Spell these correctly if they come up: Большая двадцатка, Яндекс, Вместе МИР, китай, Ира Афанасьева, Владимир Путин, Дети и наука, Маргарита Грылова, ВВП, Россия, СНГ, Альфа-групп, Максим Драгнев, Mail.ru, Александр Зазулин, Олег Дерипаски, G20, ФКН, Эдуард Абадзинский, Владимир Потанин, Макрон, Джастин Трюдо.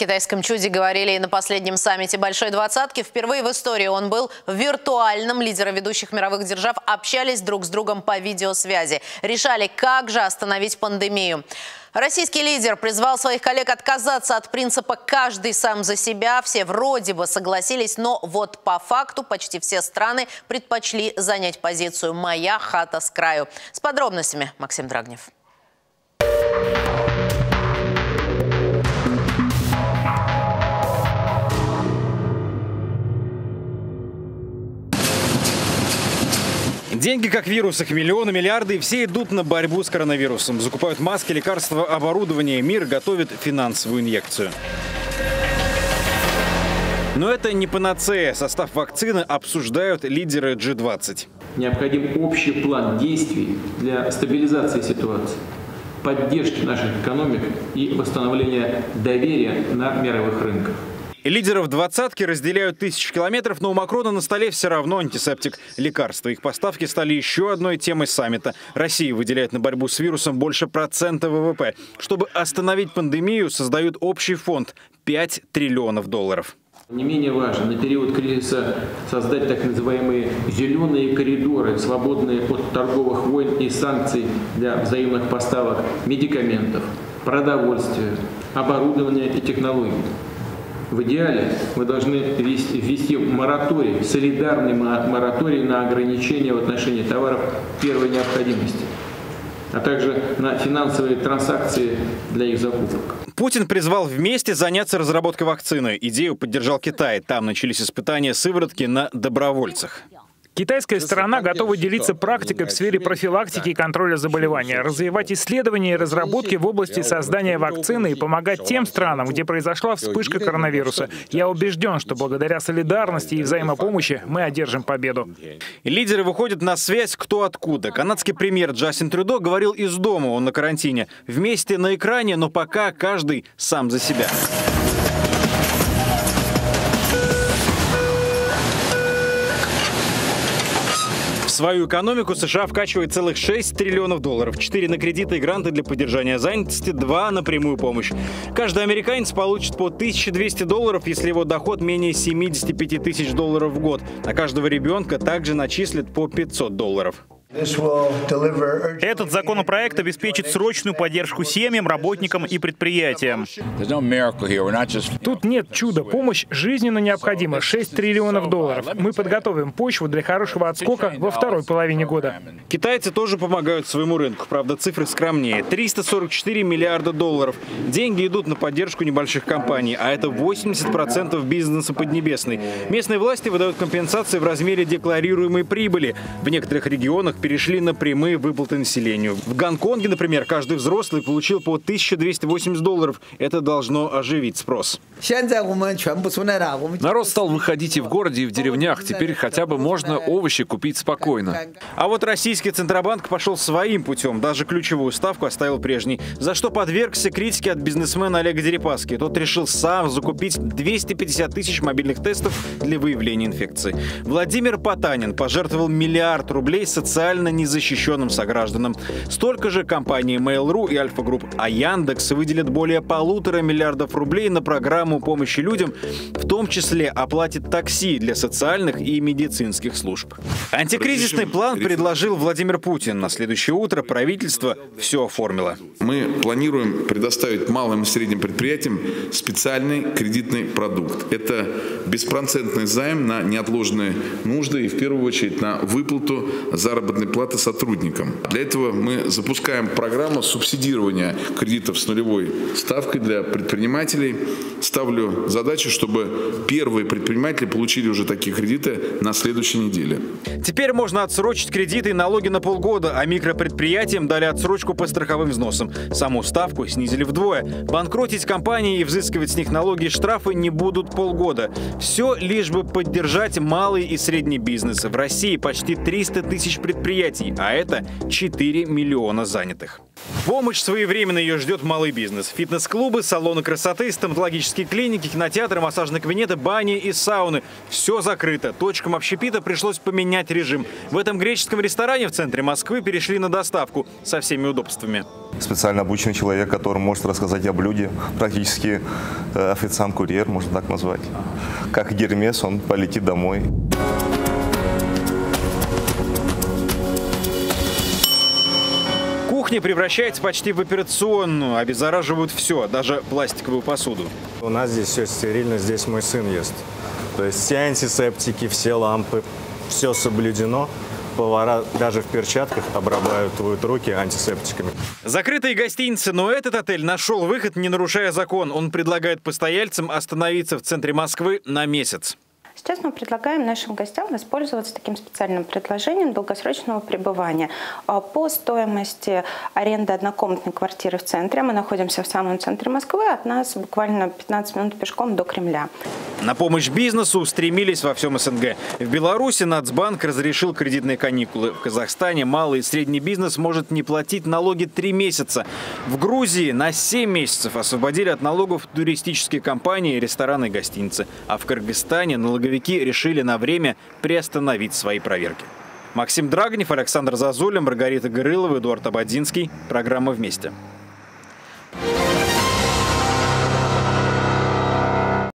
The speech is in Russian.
китайском чуде говорили и на последнем саммите Большой двадцатки. Впервые в истории он был виртуальным. Лидеры ведущих мировых держав общались друг с другом по видеосвязи. Решали, как же остановить пандемию. Российский лидер призвал своих коллег отказаться от принципа «каждый сам за себя». Все вроде бы согласились, но вот по факту почти все страны предпочли занять позицию «моя хата с краю». С подробностями Максим Драгнев. Деньги, как вирус, их миллионы, миллиарды, и все идут на борьбу с коронавирусом. Закупают маски, лекарства, оборудование. Мир готовит финансовую инъекцию. Но это не панацея. Состав вакцины обсуждают лидеры G20. Необходим общий план действий для стабилизации ситуации, поддержки наших экономик и восстановления доверия на мировых рынках. Лидеров двадцатки разделяют тысячи километров, но у Макрона на столе все равно антисептик – лекарства. Их поставки стали еще одной темой саммита. Россия выделяет на борьбу с вирусом больше процента ВВП. Чтобы остановить пандемию, создают общий фонд – $5 триллионов. Не менее важно на период кризиса создать так называемые «зеленые коридоры», свободные от торговых войн и санкций для взаимных поставок медикаментов, продовольствия, оборудования и технологий. В идеале мы должны ввести мораторий, солидарный мораторий на ограничения в отношении товаров первой необходимости, а также на финансовые транзакции для их закупок. Путин призвал вместе заняться разработкой вакцины. Идею поддержал Китай. Там начались испытания сыворотки на добровольцах. Китайская сторона готова делиться практикой в сфере профилактики и контроля заболевания, развивать исследования и разработки в области создания вакцины и помогать тем странам, где произошла вспышка коронавируса. Я убежден, что благодаря солидарности и взаимопомощи мы одержим победу. Лидеры выходят на связь кто откуда. Канадский премьер Джастин Трюдо говорил из дома, он на карантине. Вместе на экране, но пока каждый сам за себя. В свою экономику США вкачивает целых $6 триллионов. 4 на кредиты и гранты для поддержания занятости, 2 на прямую помощь. Каждый американец получит по $1200, если его доход менее $75 тысяч в год. На каждого ребенка также начислят по $500. Этот законопроект обеспечит срочную поддержку семьям, работникам и предприятиям. Тут нет чуда. Помощь жизненно необходима. $6 триллионов. Мы подготовим почву для хорошего отскока во второй половине года. Китайцы тоже помогают своему рынку. Правда, цифры скромнее. $344 миллиарда. Деньги идут на поддержку небольших компаний, а это 80% бизнеса Поднебесной. Местные власти выдают компенсации в размере декларируемой прибыли. В некоторых регионах перешли на прямые выплаты населению. В Гонконге, например, каждый взрослый получил по $1280. Это должно оживить спрос. Народ стал выходить и в городе, и в деревнях. Теперь хотя бы можно овощи купить спокойно. А вот российский Центробанк пошел своим путем. Даже ключевую ставку оставил прежней. За что подвергся критике от бизнесмена Олега Дерипаски. Тот решил сам закупить 250 тысяч мобильных тестов для выявления инфекции. Владимир Потанин пожертвовал $1 миллиард рублей социально незащищенным согражданам. Столько же компании Mail.ru и Альфа-групп, а Яндекс выделит более $1,5 миллиарда на программу помощи людям, в том числе оплатит такси для социальных и медицинских служб. Антикризисный план предложил Владимир Путин. На следующее утро правительство все оформило. Мы планируем предоставить малым и средним предприятиям специальный кредитный продукт. Это беспроцентный займ на неотложные нужды и в первую очередь на выплату заработной платы сотрудникам. Для этого мы запускаем программу субсидирования кредитов с нулевой ставкой для предпринимателей. Ставлю задачу, чтобы первые предприниматели получили уже такие кредиты на следующей неделе. Теперь можно отсрочить кредиты и налоги на полгода, а микропредприятиям дали отсрочку по страховым взносам. Саму ставку снизили вдвое. Банкротить компании и взыскивать с них налоги и штрафы не будут полгода. Все лишь бы поддержать малый и средний бизнес. В России почти 300 тысяч предприятий, а это 4 миллиона занятых. Помощь своевременно ее ждет малый бизнес. Фитнес-клубы, салоны красоты, стоматологические клиники, кинотеатры, массажные кабинеты, бани и сауны. Все закрыто. Точкам общепита пришлось поменять режим. В этом греческом ресторане в центре Москвы перешли на доставку со всеми удобствами. Специально обученный человек, который может рассказать о блюде. Практически официант-курьер, можно так назвать. Как Гермес, он полетит домой. Кухня превращается почти в операционную, обеззараживают все, даже пластиковую посуду. У нас здесь все стерильно, здесь мой сын ест. То есть все антисептики, все лампы, все соблюдено. Повара даже в перчатках обрабатывают руки антисептиками. Закрытые гостиницы, но этот отель нашел выход, не нарушая закон. Он предлагает постояльцам остановиться в центре Москвы на месяц. Сейчас мы предлагаем нашим гостям воспользоваться таким специальным предложением долгосрочного пребывания. По стоимости аренды однокомнатной квартиры в центре, мы находимся в самом центре Москвы, от нас буквально 15 минут пешком до Кремля. На помощь бизнесу устремились во всем СНГ. В Беларуси Нацбанк разрешил кредитные каникулы. В Казахстане малый и средний бизнес может не платить налоги 3 месяца. В Грузии на 7 месяцев освободили от налогов туристические компании, рестораны и гостиницы. А в Кыргызстане налоговики решили на время приостановить свои проверки. Максим Драгнев, Александр Зазулин, Маргарита Грылова, Эдуард Абадзинский. Программа «Вместе».